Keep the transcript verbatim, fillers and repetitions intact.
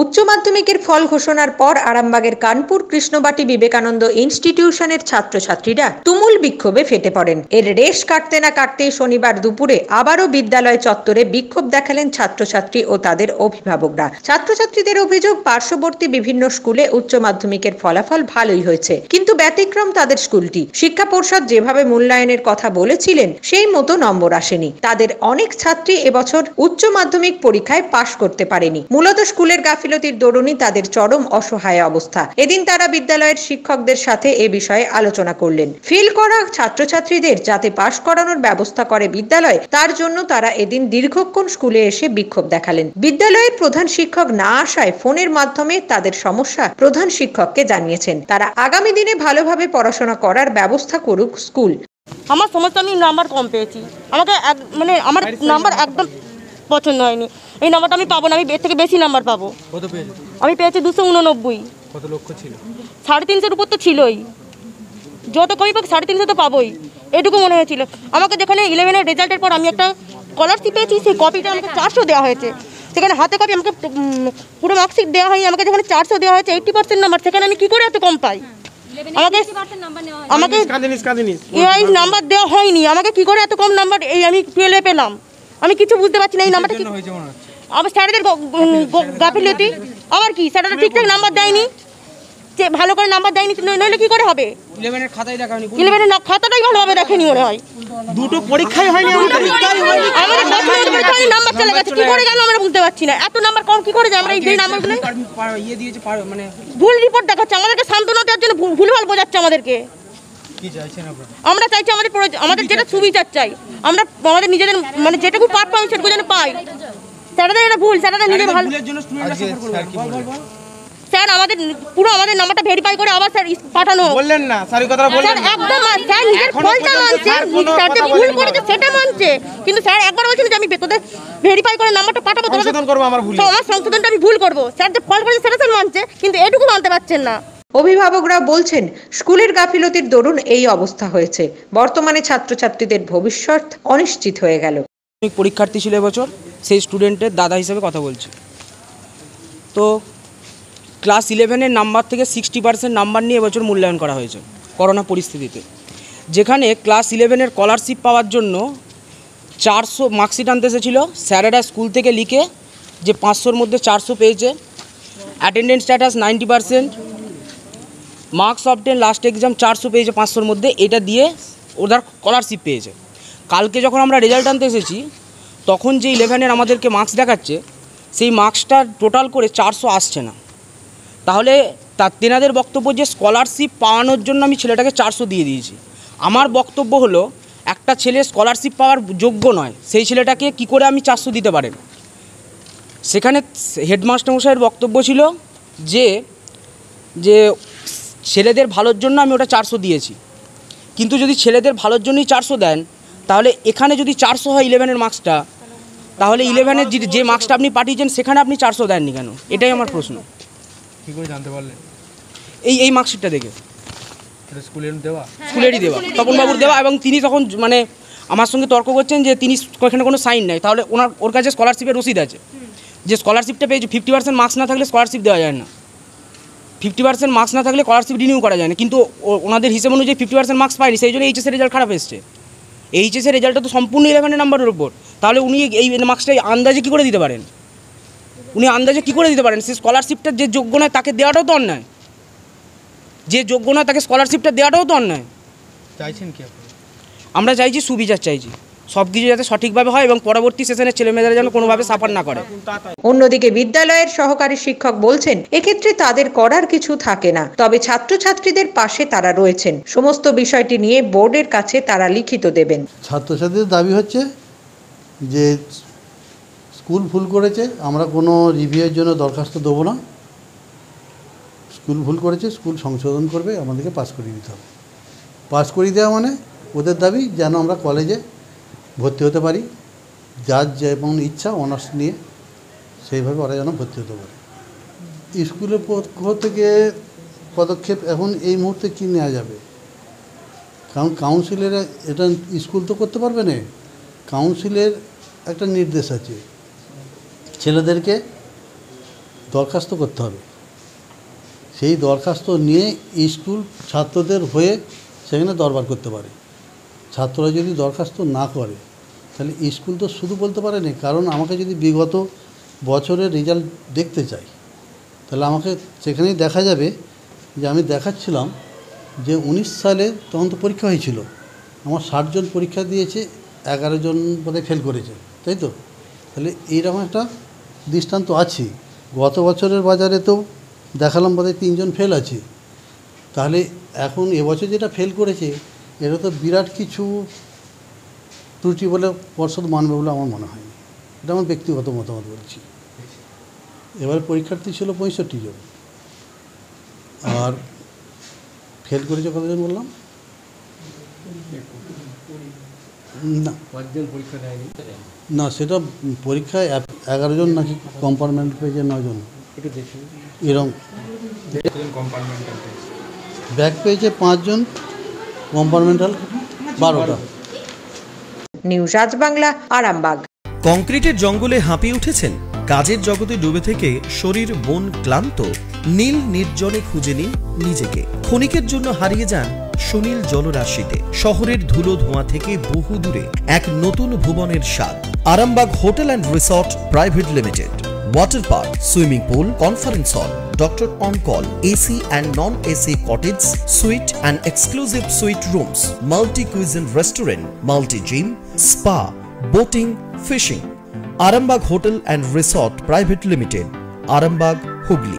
उच्च माध्यमिकेर फल घोषणार पर आरामबागेर कानपुर कृष्णबाटी विवेकानंद इन्स्टिट्यूशनेर छात्रछात्रीरा तुमुल विक्षोभे फेटे पड़ेन। एर रेश काटते ना काटते शनिवार दुपुरे आबारो विद्यालय चत्वरे विक्षोभ देखालेन छात्रछात्री ओ तादेर अभिभावकरा। छात्रछात्रीदेर अभियोग पार्श्ववर्ती विभिन्न स्कूले उच्च माध्यमिकेर फलाफल भालोई होयेछे, किन्तु व्यतिक्रम तादेर स्कूलटी। शिक्षा परिषद जेभावे मूल्यायनेर कथा बोलेछिलेन सेई मतो नम्बर आसेनी। तादेर अनेक छात्री एबछर उच्च माध्यमिक परीक्षाय पास करते पारेनी। मूलत स्कूलेर গাফিলতির দরুণই তাদের চরম অসহায় অবস্থা। এদিন তারা বিদ্যালয়ের শিক্ষকদের সাথে এই বিষয়ে আলোচনা করলেন। ফেল করা ছাত্রছাত্রীদের যাতে পাস করানোর ব্যবস্থা করে বিদ্যালয়, তার জন্য তারা এদিন দীর্ঘক্ষণ স্কুলে এসে বিক্ষোভ দেখালেন। বিদ্যালয়ের প্রধান শিক্ষক না আসায় ফোনের মাধ্যমে তাদের সমস্যা প্রধান শিক্ষককে জানিয়েছেন। তারা আগামী দিনে ভালোভাবে পড়াশোনা করার ব্যবস্থা করুক স্কুল। আমার সমস্যা আমি নাম্বার কম পেয়েছি, আমাকে মানে আমার নাম্বার একদম পছন্দ হয়নি। এই নাম্বারটা আমি পাবো না, আমি এর থেকে বেশি নাম্বার পাবো। কত পেয়েছো? আমি পেয়েছি দুশো উননব্বই। কত লক্ষ্য ছিল? সাড়ে তিনশোর উপর তো ছিলই, যত কমই পাক সাড়ে তিনশো তো পাবোই, এটুকু মনে হয়েছিল। আমাকে যেখানে এগারোর রেজাল্টের পর আমি একটা স্কলারশিপ পেয়েছি, সেই কপিটা আমাকে চারশো দেওয়া হয়েছে। সেখানে হাতে কপি আমাকে পুরো মার্কশিট দেওয়া হয়নি, আমাকে যেখানে চারশো দেওয়া হয়েছে এইটটি পার্সেন্ট নাম্বার, সেখানে আমি কী করে এত কম পাই? আমাকে আমাকে এই নাম্বার দেওয়া হয়নি, আমাকে কী করে এত কম নাম্বার এই আমি টুয়েলভে পেলাম? আমি কিছু বুঝতে পারছি না। এই নাম্বারটা কি আমার স্যারদের গাফিলতি? আমার কি স্যাররা ঠিকঠাক নাম্বার দেয়নি? যে ভালো করে নাম্বার দেয়নি, নইলে কি করে হবে? এগারোর খাতায় দেখাওনি, এগারোর না খাতাটাই ভালোভাবে দেখেনি মনে হয়। দুটো পরীক্ষাই হয়নি, আমাদের পরীক্ষাই হয়নি, আমাদের পরীক্ষায় নাম্বার চলে গেছে। কি করে জানো আমরা বুঝতে পারছি না এত নাম্বার কম কি করে যায়? আমরা এই যে নাম্বারগুলো ইয়ে দিয়েছে মানে ভুল রিপোর্ট দেখাচ্ছে আমাদেরকে, সান্তনা দেওয়ার জন্য ভুলভাল বোঝাচ্ছে আমাদেরকে। কি চাইছেন আপনারা? আমরা চাইছি আমাদের আমাদের যেটা সুবিধা চাই, আমরা আমাদের নিজেদের মানে যেটুকু পারফর্ম সেটুকু যেন পাই। স্যারদের এটা ভুল, স্যাররা নিজে ভালো স্যার আমাদের পুরো আমাদের নাম্বারটা ভেরিফাই করে আবার স্যার পাঠানো বললেন না, স্যার এই কথাটা বললেন একদম। স্যার নিজের ফলটা মানছে, স্যারটা ভুল করেছে সেটা মানছে, কিন্তু স্যার একবার বলেছিলেন যে আমি তোদের ভেরিফাই করে নাম্বারটা পাঠাবো, তোমরা সংশোধন করবে। আমার ভুল, আমার সংশোধনটা আমি ভুল করব। স্যার যে ফল করেছে সেটা স্যার মানছে, কিন্তু এটুকু মানতে পারছেন না। অভিভাবকরা বলছেন স্কুলের গাফিলতির দরুন এই অবস্থা হয়েছে। বর্তমানে ছাত্রছাত্রীদের ভবিষ্যৎ অনিশ্চিত হয়ে গেল। পরীক্ষার্থী ছিল এবছর, সেই স্টুডেন্টের দাদা হিসেবে কথা বলছি। তো ক্লাস ইলেভেনের নাম্বার থেকে সিক্সটি পার্সেন্ট নাম্বার নিয়ে এবছর মূল্যায়ন করা হয়েছে করোনা পরিস্থিতিতে, যেখানে ক্লাস ইলেভেনের স্কলারশিপ পাওয়ার জন্য চারশো মার্কশিট আনতে এসেছিলো। স্যারেরা স্কুল থেকে লিখে যে পাঁচশোর মধ্যে চারশো পেয়েছে। Attendance status ninety percent, marks of ten, last exam চারশো পেয়েছে পাঁচশোর মধ্যে, এটা দিয়ে ওদের স্কলারশিপ পেয়েছে। কালকে যখন আমরা রেজাল্ট আনতে এসেছি তখন যে ইলেভেনের আমাদেরকে মার্কস দেখাচ্ছে, সেই মার্কসটা টোটাল করে চারশো আসছে না। তাহলে তার তেনাদের বক্তব্য যে স্কলারশিপ পাওয়ানোর জন্য আমি ছেলেটাকে চারশো দিয়ে দিয়েছি। আমার বক্তব্য হলো একটা ছেলে স্কলারশিপ পাওয়ার যোগ্য নয়, সেই ছেলেটাকে কি করে আমি চারশো দিতে পারেন? সেখানে হেডমাস্টার মশাইয়ের বক্তব্য ছিল যে যে ছেলেদের ভালোর জন্য আমি ওটা চারশো দিয়েছি। কিন্তু যদি ছেলেদের ভালোর জন্যই চারশো দেন, তাহলে এখানে যদি চারশো হয় ইলেভেনের মার্কসটা, তাহলে ইলেভেনের যে মার্কসটা আপনি পাঠিয়েছেন সেখানে আপনি চারশো দেননি কেন? এটাই আমার প্রশ্ন। কী করে জানতে পারলেন? এই এই মার্কশিটটা দেখে, স্কুলেরই দেওয়া, তপনবাবুর দেওয়া। এবং তিনি তখন মানে আমার সঙ্গে তর্ক করছেন যে তিনি এখানে কোনো সাইন নাই, তাহলে ওনার ওর কাছে স্কলারশিপের রসিদ আছে যে স্কলারশিপটা পেয়েছে। ফিফটি পার্সেন্ট মার্কস না থাকলে স্কলারশিপ দেওয়া যায় না, ফিফটি পার্সেন্ট মার্কস না থাকলে স্কলারশিপ রিনিউ করা যায় না। কিন্তু ওনাদের হিসেব অনুযায়ী ফিফটি পার্সেন্ট মার্কস পায়নি, সেই জন্য এইচএসের রেজাল্ট খারাপ এসছে। এইচএসের রেজাল্টটা তো সম্পূর্ণ ইলেভেনের নাম্বারের উপর, তাহলে উনি এই মার্কসটাই আন্দাজে কী করে দিতে পারেন? উনি আন্দাজে কী করে দিতে পারেন? সেই স্কলারশিপটা যে যোগ্য নয় তাকে দেওয়াটাও তো অন্যায়, যে যোগ্য নয় তাকে স্কলারশিপটা দেওয়াটাও তো অন্যায়। চাইছেন কি আপনি? আমরা চাইছি সুবিচার, চাইছি সব কিছু যাতে সঠিকভাবে হয় এবং পরবর্তী সেশনের ছেলেমেয়েরা যেন কোনোভাবে সাফার না করে। অন্যদিকে বিদ্যালয়ের সহকারী শিক্ষক বলছেন এক্ষেত্রে তাদের করার কিছু থাকে না, তবে ছাত্রছাত্রীদের পাশে তারা রয়েছেন। সমস্ত বিষয়টি নিয়ে বোর্ডের কাছে তারা লিখিত দেবেন। ছাত্রছাত্রীদের দাবি হচ্ছে যে স্কুল ভুল করেছে, আমরা কোনো রিভিউয়ের জন্য দরখাস্ত দেবো না। স্কুল ভুল করেছে, স্কুল সংশোধন করবে, আমাদেরকে পাস করিয়ে দিতে হবে। পাস করিয়ে দেওয়া মানে ওদের দাবি যেন আমরা কলেজে ভর্তি হতে পারি, যার যেমন ইচ্ছা অনার্স নিয়ে সেইভাবে ওরা যেন ভর্তি হতে পারে। স্কুলের পক্ষ থেকে পদক্ষেপ এখন এই মুহূর্তে কী নেওয়া যাবে? কারণ কাউন্সিলের এটা স্কুল তো করতে পারবে না, কাউন্সিলের একটা নির্দেশ আছে ছেলেদেরকে दरखास्त करते हैं से दरखास्त नहीं स्कूल छात्रदेर हुए सेখানে दरबार करते पारे छात्रরা যদি দরখাস্ত না করে তাহলে স্কুল তো শুধু বলতে পারে না কারণ আমাকে যদি বিগত বছরের রেজাল্ট দেখতে চাই তাহলে আমাকে সেখানেই দেখা যাবে যে আমি দেখাচ্ছিলাম যে উনিশ সালে তখন তো পরীক্ষা হয়েছিল আমার ষাট জন পরীক্ষা দিয়েছে এগারো জন পরে ফেল করেছে তাই তো তাহলে এই রকম একটা দৃষ্টান্ত আছে গত বছরের বাজারে তো দেখালাম বলে তিন জন ফেল আছে তাহলে এখন এবছর যেটা ফেল করেছে এটা তো বিরাট কিছু ত্রুটি বলে পর্ষদ মানবে বলে আমার মনে হয় এটা আমার ব্যক্তিগত মতামত বলছি এবার পরীক্ষার্থী ছিল পঁয়ষট্টি জন আর ফেল করেছে কতজন বললাম না পাঁচজন পরীক্ষা দেয়নি না সেটা পরীক্ষায় এগারো জন নাকি কম্পার্টমেন্ট পেয়েছে নয় জন এটা দেখুন এরকম কম্পার্টমেন্ট ব্যাক পেয়েছে পাঁচ জন কম্পার্টমেন্টাল বারোটা নিউজ আজ বাংলা আরামবাগ কংক্রিটের জঙ্গলে হাঁপিয়ে উঠেছেন কাজের জগতে ডুবে থেকে শরীর মন ক্লান্ত নীল নির্জনে খুঁজে নিন নিজেকে ক্ষণিকের জন্য হারিয়ে যান সুনীল জলরাশিতে শহরের ধুলো ধোঁয়া থেকে বহু দূরে এক নতুন ভুবনের স্বাদ Arambagh hotel and resort private limited water park swimming pool conference hall Doctor on call, A C and non-A C cottage, suite and exclusive suite rooms, multi-cuisine restaurant, multi-gym, spa, boating, fishing. Arambagh Hotel and Resort Private Limited, Arambagh, Hubli.